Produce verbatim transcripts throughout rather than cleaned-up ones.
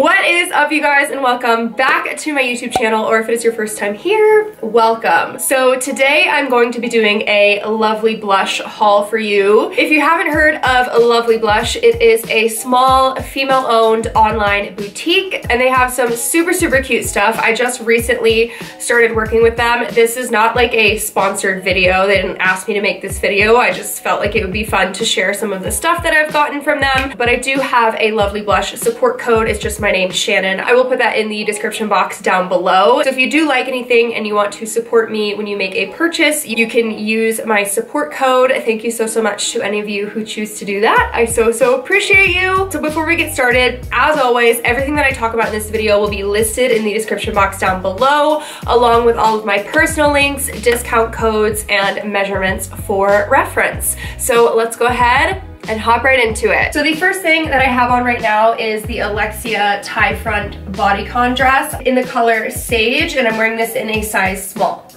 What is up, you guys, and welcome back to my YouTube channel, or if it is your first time here, welcome. So today I'm going to be doing a Lovely Blush haul for you. If you haven't heard of Lovely Blush, it is a small female-owned online boutique, and they have some super, super cute stuff. I just recently started working with them. This is not like a sponsored video. They didn't ask me to make this video. I just felt like it would be fun to share some of the stuff that I've gotten from them, but I do have a Lovely Blush support code. It's just my My name's Shannon. I will put that in the description box down below. So if you do like anything and you want to support me when you make a purchase, you can use my support code. Thank you so, so much to any of you who choose to do that. I so, so appreciate you. So before we get started, as always, everything that I talk about in this video will be listed in the description box down below, along with all of my personal links, discount codes, and measurements for reference. So let's go ahead and hop right into it. So the first thing that I have on right now is the Alexia tie front bodycon dress in the color sage, and I'm wearing this in a size small.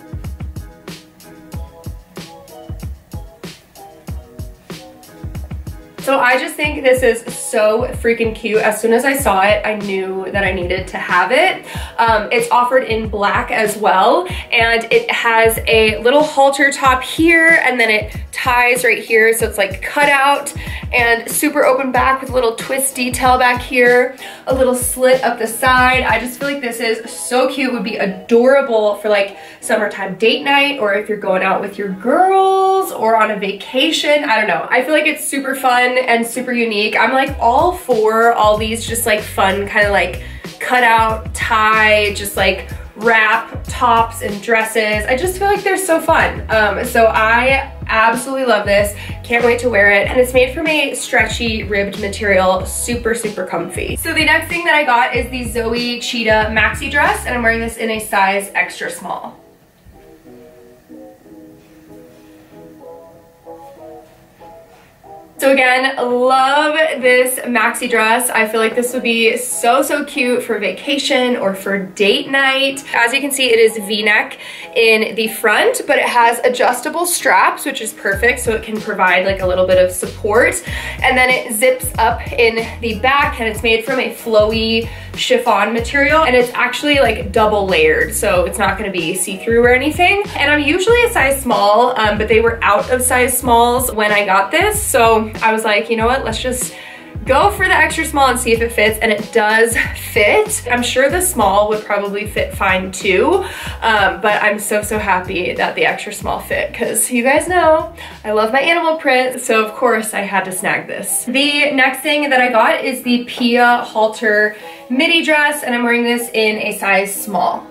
So I just think this is so freaking cute. As soon as I saw it, I knew that I needed to have it. Um, it's offered in black as well, and it has a little halter top here, and then it ties right here, so it's like cut out and super open back with a little twist detail back here, a little slit up the side. I just feel like this is so cute. It would be adorable for like summertime date night, or if you're going out with your girls or on a vacation. I don't know. I feel like it's super fun and super unique. I'm like all for all these just like fun kind of like cut out tie, just like wrap tops and dresses. I just feel like they're so fun. Um, so I absolutely love this. Can't wait to wear it. And it's made from a stretchy ribbed material. Super, super comfy. So the next thing that I got is the Zoe Cheetah maxi dress, and I'm wearing this in a size extra small. So again, love this maxi dress. I feel like this would be so, so cute for vacation or for date night. As you can see, it is V-neck in the front, but it has adjustable straps, which is perfect, so it can provide like a little bit of support. And then it zips up in the back, and it's made from a flowy chiffon material, and it's actually like double layered, so it's not gonna be see-through or anything. And I'm usually a size small, um, but they were out of size smalls when I got this, so I was like, you know what, let's just go for the extra small and see if it fits, and it does fit. I'm sure the small would probably fit fine too, um, but I'm so, so happy that the extra small fit, because you guys know I love my animal print, so of course I had to snag this. The next thing that I got is the Pia halter midi dress, and I'm wearing this in a size small.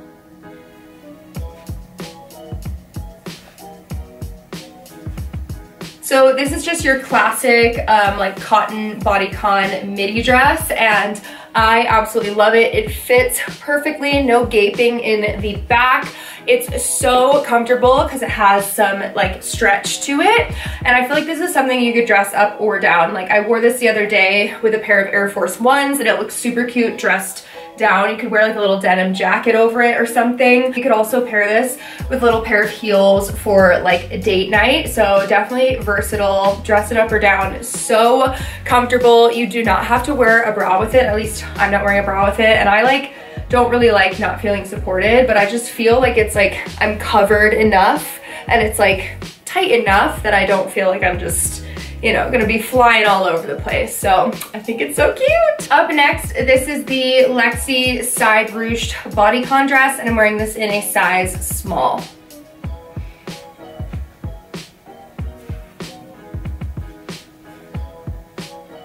So this is just your classic um, like cotton bodycon midi dress, and I absolutely love it. It fits perfectly, no gaping in the back. It's so comfortable because it has some like stretch to it, and I feel like this is something you could dress up or down. Like I wore this the other day with a pair of Air Force Ones, and it looks super cute dressed down. You could wear like a little denim jacket over it or something. You could also pair this with a little pair of heels for like a date night. So definitely versatile, dress it up or down. So comfortable. You do not have to wear a bra with it. At least I'm not wearing a bra with it. And I like don't really like not feeling supported, but I just feel like it's like I'm covered enough, and it's like tight enough that I don't feel like I'm just, you know, gonna be flying all over the place. So I think it's so cute. Up next, this is the Lexi side ruched bodycon dress, and I'm wearing this in a size small.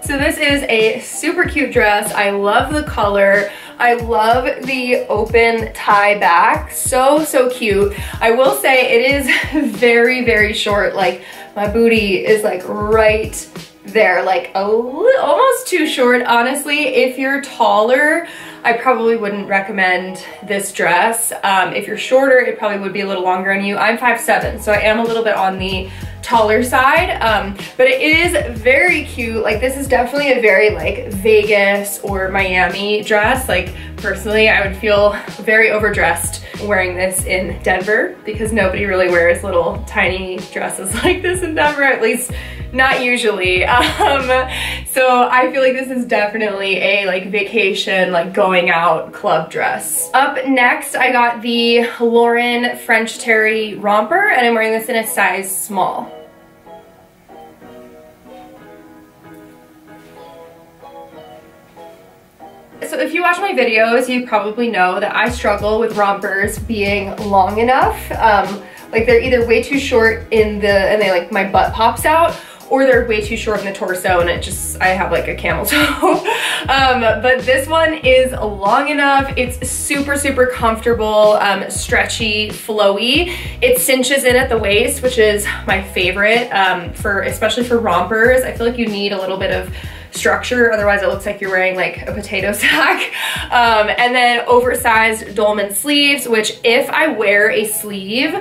So this is a super cute dress. I love the color. I love the open tie back. So, so cute. I will say it is very, very short. Like my booty is like right there, like a little, almost too short. Honestly, if you're taller, I probably wouldn't recommend this dress. Um, if you're shorter, it probably would be a little longer on you. I'm five seven, so I am a little bit on the taller side, um, but it is very cute. Like this is definitely a very like Vegas or Miami dress. Like personally, I would feel very overdressed wearing this in Denver, because nobody really wears little tiny dresses like this in Denver, at least Not usually. Um, so I feel like this is definitely a like vacation, like going out club dress. Up next, I got the Lauren French Terry romper, and I'm wearing this in a size small. So if you watch my videos, you probably know that I struggle with rompers being long enough. Um, like they're either way too short in the, and they like, my butt pops out, or they're way too short in the torso and it just, I have like a camel toe. um, but this one is long enough. It's super, super comfortable, um, stretchy, flowy. It cinches in at the waist, which is my favorite, um, for, especially for rompers. I feel like you need a little bit of structure, otherwise it looks like you're wearing like a potato sack. Um, and then oversized dolman sleeves, which if I wear a sleeve,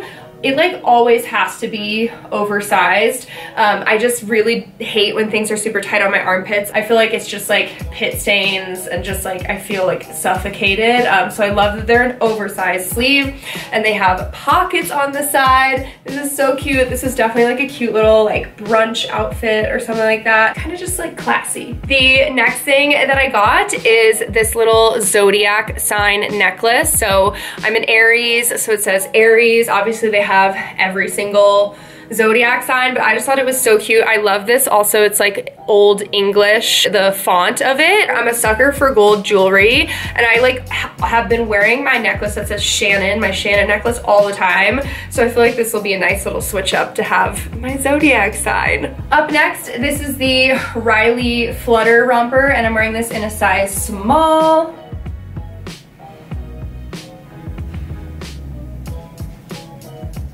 it like always has to be oversized. Um, I just really hate when things are super tight on my armpits. I feel like it's just like pit stains and just like I feel like suffocated. Um, so I love that they're an oversized sleeve and they have pockets on the side. This is so cute. This is definitely like a cute little like brunch outfit or something like that. Kind of just like classy. The next thing that I got is this little zodiac sign necklace. So I'm an Aries, so it says Aries. Obviously they have every single zodiac sign, but I just thought it was so cute. I love this. Also, it's like Old English, the font of it. I'm a sucker for gold jewelry, and I like ha have been wearing my necklace that says Shannon, my Shannon necklace, all the time. So I feel like this will be a nice little switch up to have my zodiac sign. Up next, this is the Riley Flutter romper, and I'm wearing this in a size small.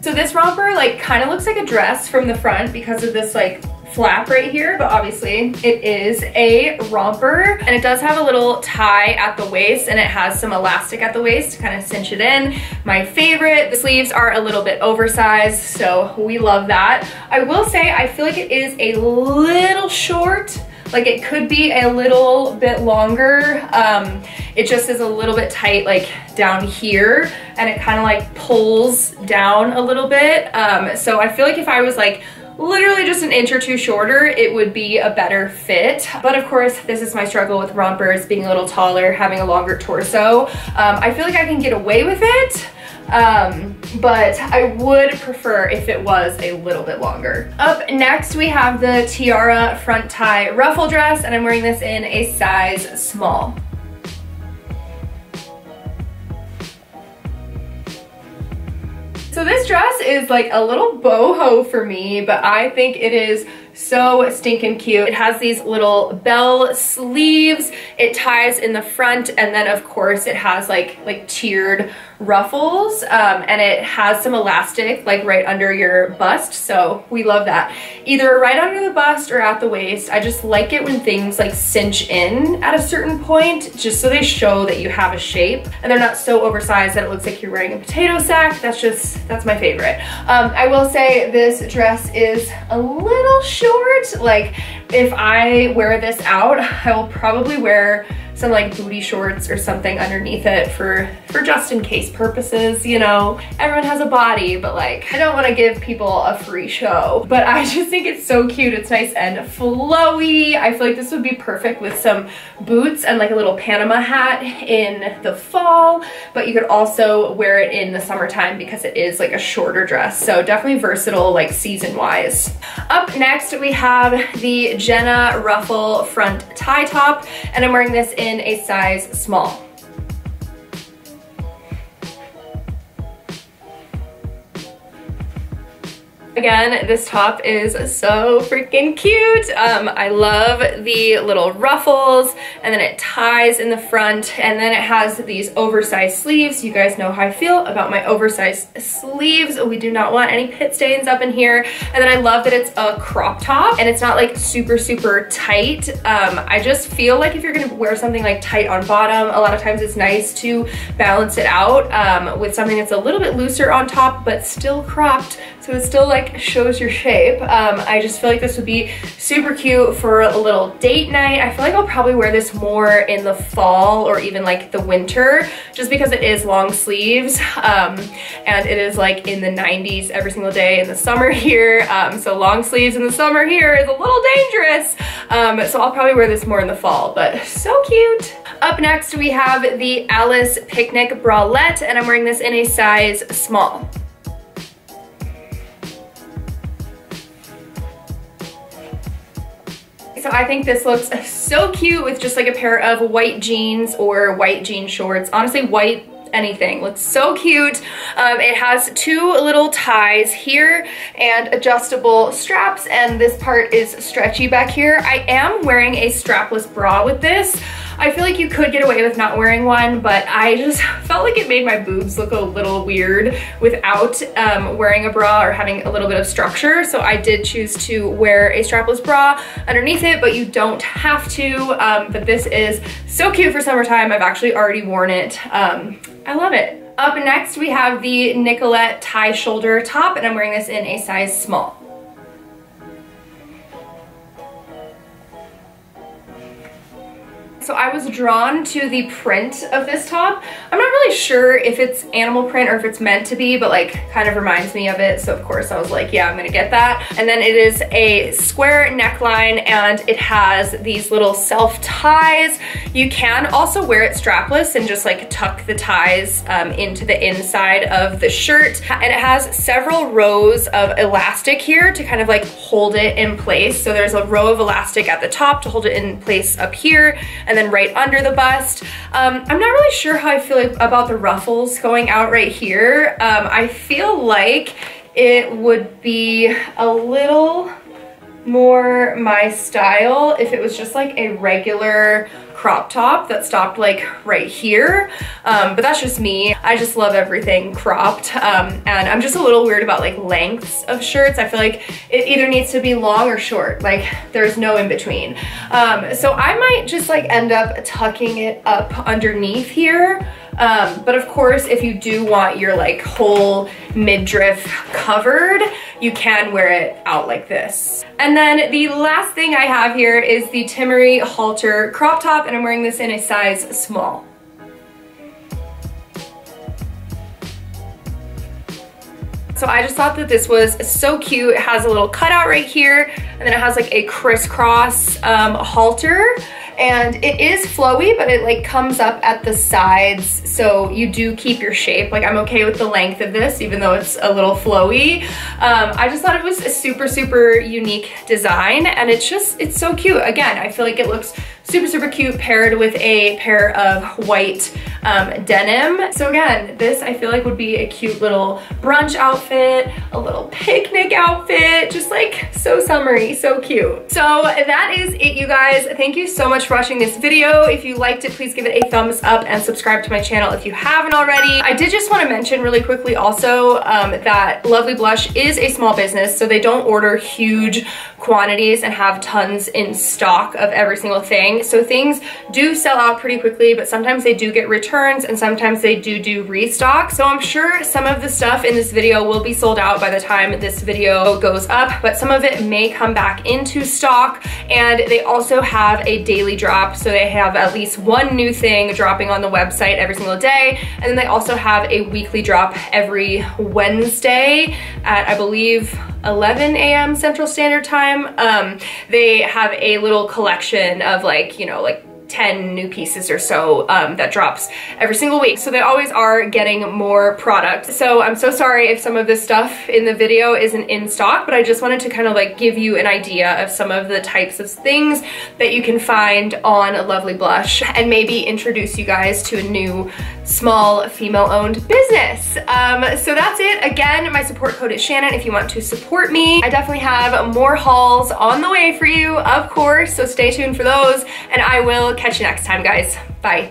So this romper like kind of looks like a dress from the front because of this like flap right here, but obviously it is a romper, and it does have a little tie at the waist and it has some elastic at the waist to kind of cinch it in. My favorite. The sleeves are a little bit oversized, so we love that. I will say I feel like it is a little short. Like it could be a little bit longer. Um, it just is a little bit tight like down here, and it kind of like pulls down a little bit. Um, so I feel like if I was like literally just an inch or two shorter, it would be a better fit. But of course, this is my struggle with rompers, being a little taller, having a longer torso. Um, I feel like I can get away with it. Um, but I would prefer if it was a little bit longer. Up next, we have the Tiara front tie ruffle dress, and I'm wearing this in a size small. So this dress is like a little boho for me, but I think it is so stinking cute. It has these little bell sleeves, it ties in the front, and then of course it has like like tiered ruffles, um, and it has some elastic like right under your bust, so we love that. Either right under the bust or at the waist. I just like it when things like cinch in at a certain point, just so they show that you have a shape, and they're not so oversized that it looks like you're wearing a potato sack. That's just, that's my favorite. Um, I will say this dress is a little short. Like if I wear this out, I will probably wear some like booty shorts or something underneath it for, for just in case purposes, you know. Everyone has a body, but like I don't want to give people a free show. But I just think it's so cute. It's nice and flowy. I feel like this would be perfect with some boots and like a little Panama hat in the fall, but you could also wear it in the summertime because it is like a shorter dress. So definitely versatile, like season wise. Up next, we have the Jenna ruffle front tie top, and I'm wearing this in in a size small. Again, this top is so freaking cute. Um, I love the little ruffles, and then it ties in the front, and then it has these oversized sleeves. You guys know how I feel about my oversized sleeves. We do not want any pit stains up in here. And then I love that it's a crop top and it's not like super, super tight. Um, I just feel like if you're gonna wear something like tight on bottom, a lot of times it's nice to balance it out um, with something that's a little bit looser on top, but still cropped. So it still like shows your shape. Um, I just feel like this would be super cute for a little date night. I feel like I'll probably wear this more in the fall or even like the winter, just because it is long sleeves um, and it is like in the nineties every single day in the summer here. Um, so long sleeves in the summer here is a little dangerous. Um, so I'll probably wear this more in the fall, but so cute. Up next we have the Alice Picnic Bralette, and I'm wearing this in a size small. So I think this looks so cute with just like a pair of white jeans or white jean shorts. Honestly, white anything looks so cute. Um, it has two little ties here and adjustable straps, and this part is stretchy back here. I am wearing a strapless bra with this. I feel like you could get away with not wearing one, but I just felt like it made my boobs look a little weird without um, wearing a bra or having a little bit of structure. So I did choose to wear a strapless bra underneath it, but you don't have to. Um, but this is so cute for summertime. I've actually already worn it. Um, I love it. Up next, we have the Nicolette tie shoulder top, and I'm wearing this in a size small. So I was drawn to the print of this top. I'm not really sure if it's animal print or if it's meant to be, but like kind of reminds me of it. So of course I was like, yeah, I'm gonna get that. And then it is a square neckline and it has these little self ties. You can also wear it strapless and just like tuck the ties um, into the inside of the shirt. And it has several rows of elastic here to kind of like hold it in place. So there's a row of elastic at the top to hold it in place up here, and then right under the bust. Um, I'm not really sure how I feel like about the ruffles going out right here. Um, I feel like it would be a little more my style if it was just like a regular crop top that stopped like right here, um, but that's just me. I just love everything cropped, um, and I'm just a little weird about like lengths of shirts. I feel like it either needs to be long or short, like there's no in between. Um, so I might just like end up tucking it up underneath here, um, but of course if you do want your like whole midriff covered, you can wear it out like this. And then the last thing I have here is the Timmary halter crop top, and I'm wearing this in a size small. So I just thought that this was so cute. It has a little cutout right here, and then it has like a crisscross um, halter, and it is flowy, but it like comes up at the sides, so you do keep your shape. Like I'm okay with the length of this, even though it's a little flowy. Um, I just thought it was a super, super unique design, and it's just, it's so cute. Again, I feel like it looks super, super cute paired with a pair of white um, denim. So again, this I feel like would be a cute little brunch outfit, a little picnic outfit, just like so summery, so cute. So that is it, you guys. Thank you so much for watching this video. If you liked it, please give it a thumbs up and subscribe to my channel if you haven't already. I did just want to mention really quickly also um, that Lovely Blush is a small business, so they don't order huge quantities and have tons in stock of every single thing. So things do sell out pretty quickly, but sometimes they do get returns and sometimes they do do restock. So I'm sure some of the stuff in this video will be sold out by the time this video goes up, but some of it may come back into stock. And they also have a daily drop. So they have at least one new thing dropping on the website every single day. And then they also have a weekly drop every Wednesday at, I believe, eleven A M Central Standard Time. Um, they have a little collection of like, you know, like ten new pieces or so um, that drops every single week. So they always are getting more product. So I'm so sorry if some of this stuff in the video isn't in stock, but I just wanted to kind of like give you an idea of some of the types of things that you can find on Lovely Blush and maybe introduce you guys to a new small female-owned business. Um, so that's it. Again, my support code is Shannon if you want to support me. I definitely have more hauls on the way for you, of course, so stay tuned for those, and I will catch you next time, guys. Bye.